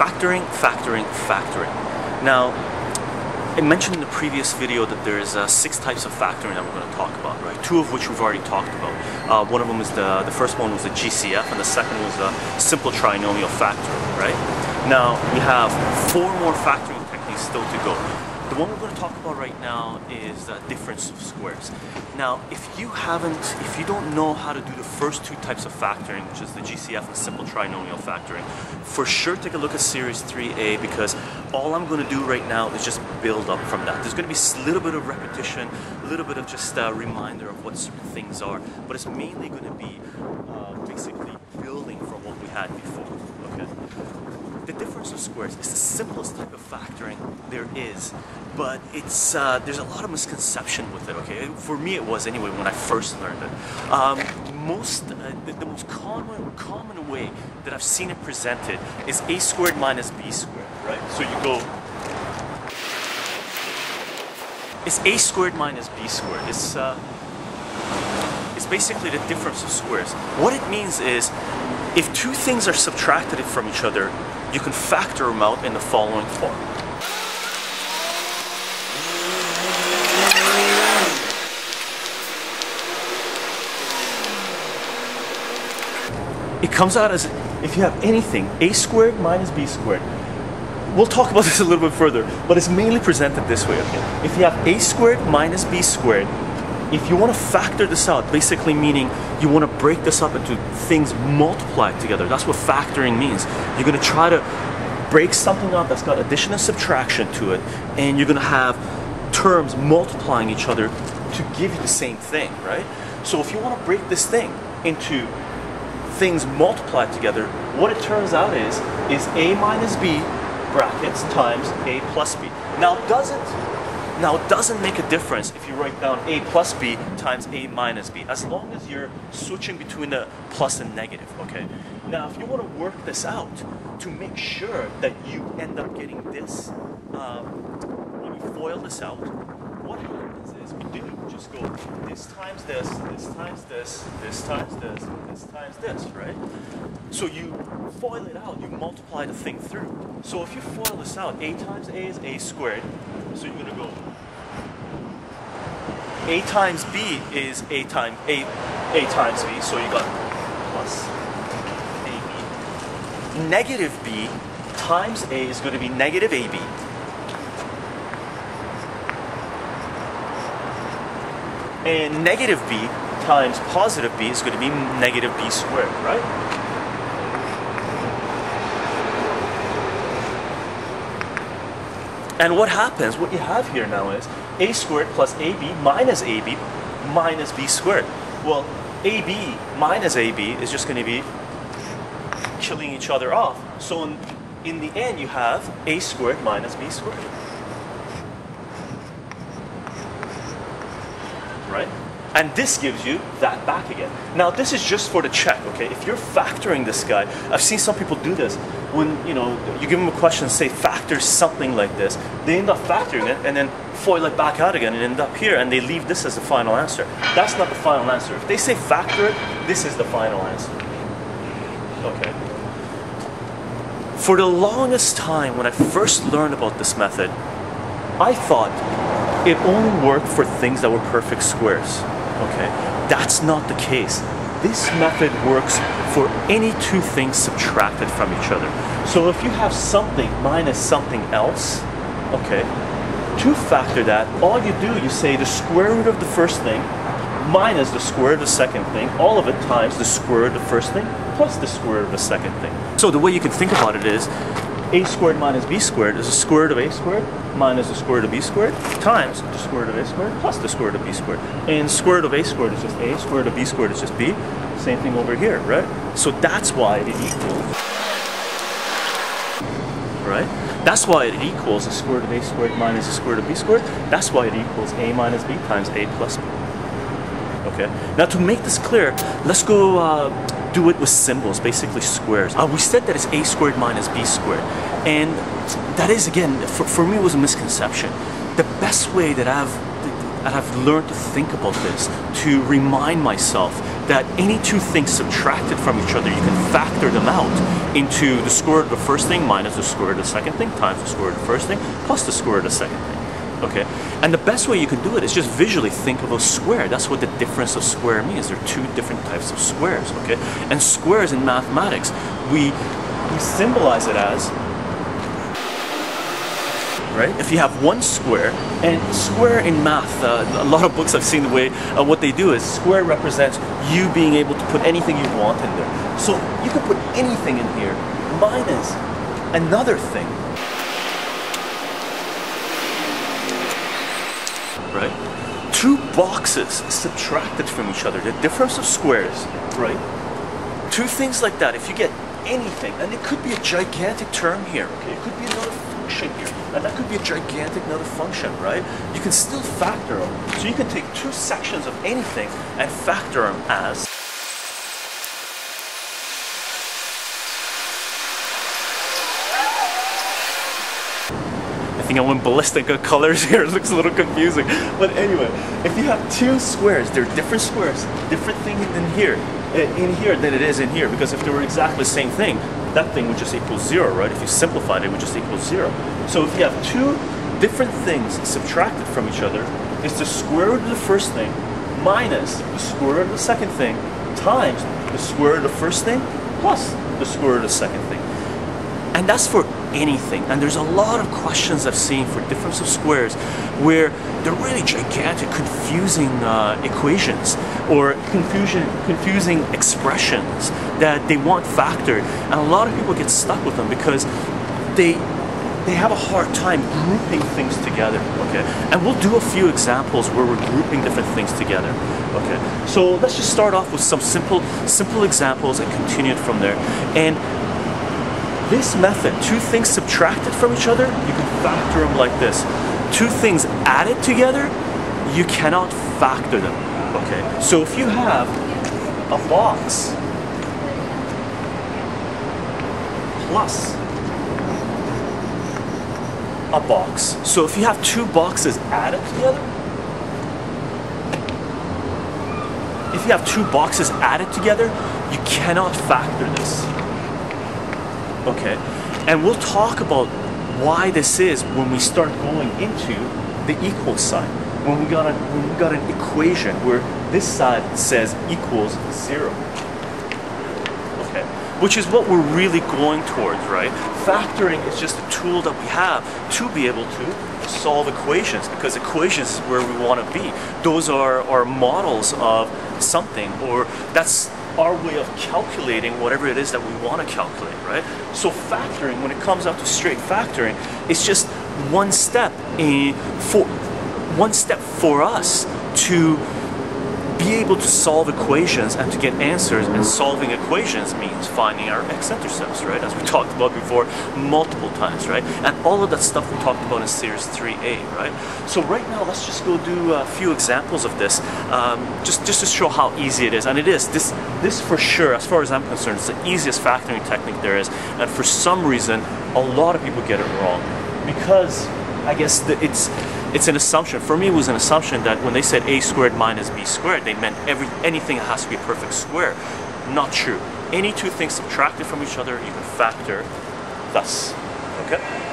Factoring. Now, I mentioned in the previous video that there is 6 types of factoring that we're going to talk about, right? 2 of which we've already talked about. One of them is the first one was the GCF, and the second was the simple trinomial factoring, right? Now, we have 4 more factoring techniques still to go. The one we're going to talk about right now is the difference of squares. Now, if you don't know how to do the first 2 types of factoring, which is the GCF and simple trinomial factoring, for sure take a look at Series 3A, because all I'm going to do right now is just build up from that. There's going to be a little bit of repetition, a little bit of just a reminder of what certain things are, but it's mainly going to be basically building from what we had before, okay? The difference of squares is the simplest type of factoring there is, but it's there's a lot of misconception with it, okay? For me it was anyway when I first learned it. The most common way that I've seen it presented is a squared minus b squared, right? So you go, it's a squared minus b squared. It's basically the difference of squares. What it means is if 2 things are subtracted from each other, you can factor them out in the following form. It comes out as, if you have anything, a squared minus b squared. We'll talk about this a little bit further, but it's mainly presented this way, okay? If you have a squared minus b squared, if you want to factor this out, basically meaning you want to break this up into things multiplied together. That's what factoring means. You're going to try to break something up that's got addition and subtraction to it, and you're going to have terms multiplying each other to give you the same thing, right? So if you want to break this thing into things multiplied together, what it turns out is a minus b brackets times a plus b. Now, it doesn't make a difference if you write down a plus b times a minus b, as long as you're switching between the plus and negative, okay? Now, if you want to work this out to make sure that you end up getting this, when you FOIL this out, what happens is we do just go this times this, this times this, this times this, this times this, right? So you FOIL it out, you multiply the thing through. So if you FOIL this out, a times a is a squared, so you're going to go a times b is a times b, so you got plus ab. Negative b times a is going to be negative ab. And negative b times positive b is going to be negative b squared, right? And what happens, what you have here now is a squared plus ab minus b squared. Well, ab minus ab is just going to be killing each other off. So in the end, you have a squared minus b squared. Right? And this gives you that back again. Now, this is just for the check, okay? If you're factoring this guy, I've seen some people do this. When, you know, you give them a question and say factor something like this, they end up factoring it and then FOIL it back out again and end up here, and they leave this as the final answer. That's not the final answer. If they say factor it, this is the final answer. Okay. For the longest time, when I first learned about this method, I thought it only worked for things that were perfect squares. Okay, that's not the case. This method works for any 2 things subtracted from each other. So if you have something minus something else, okay, to factor that, all you do, you say the square root of the first thing minus the square root of the second thing, all of it times the square root of the first thing plus the square root of the second thing. So the way you can think about it is a squared minus b squared is the square root of a squared minus the square root of b squared times the square root of a squared plus the square root of b squared. And square root of a squared is just a, square root of b squared is just b. Same thing over here, right? So that's why it equals, right? That's why it equals the square root of a squared minus the square root of b squared. That's why it equals a minus b times a plus b. Okay, now to make this clear, let's go do it with symbols, basically squares. We said that it's a squared minus b squared, and that is, again, for me, it was a misconception. The best way that I've learned to think about this, to remind myself that any two things subtracted from each other, you can factor them out into the square root of the first thing minus the square root of the second thing times the square root of the first thing plus the square root of the second thing. Okay, and the best way you can do it is just visually think of a square. That's what the difference of square means. There are two different types of squares, okay? And squares in mathematics, we symbolize it as, right? If you have one square, and square in math, a lot of books I've seen the way, what they do is square represents you being able to put anything you want in there. So you can put anything in here minus another thing. Right? Two boxes subtracted from each other, the difference of squares, right? Two things like that, if you get anything, and it could be a gigantic term here, okay? It could be another function here, and that could be a gigantic another function, right? You can still factor them. So you can take two sections of anything and factor them as I went ballistic on colors here, it looks a little confusing. But anyway, if you have two squares, they're different squares, different thing in here than it is in here, because if they were exactly the same thing, that thing would just equal zero, right? If you simplified it, it would just equal zero. So if you have two different things subtracted from each other, it's the square root of the first thing minus the square root of the second thing times the square root of the first thing plus the square root of the second thing. And that's for anything. And there's a lot of questions I've seen for difference of squares where they're really gigantic, confusing equations or confusing expressions that they want factored. And a lot of people get stuck with them because they have a hard time grouping things together, okay? And we'll do a few examples where we're grouping different things together, okay? So let's just start off with some simple examples and continue it from there. And this method, two things subtracted from each other, you can factor them like this. Two things added together, you cannot factor them. Okay, so if you have a box plus a box, so if you have two boxes added together, if you have two boxes added together, you cannot factor this. Okay, and we'll talk about why this is when we start going into the equal sign. When we got an equation where this side says equals zero. Okay, which is what we're really going towards, right? Factoring is just a tool that we have to be able to solve equations, because equations is where we want to be. Those are our models of something, or that's our way of calculating whatever it is that we want to calculate, right? So factoring, when it comes out to straight factoring, it's just one step for us to be able to solve equations and to get answers, and solving equations means finding our x-intercepts, right? As we talked about before multiple times, right? And all of that stuff we talked about in series 3A, right? So right now, let's just go do a few examples of this, just to show how easy it is. And it is, this for sure, as far as I'm concerned, it's the easiest factoring technique there is. And for some reason, a lot of people get it wrong, because I guess it's an assumption. For me, it was an assumption that when they said a squared minus b squared, they meant anything that has to be a perfect square. Not true. Any two things subtracted from each other, you can factor thus. Okay?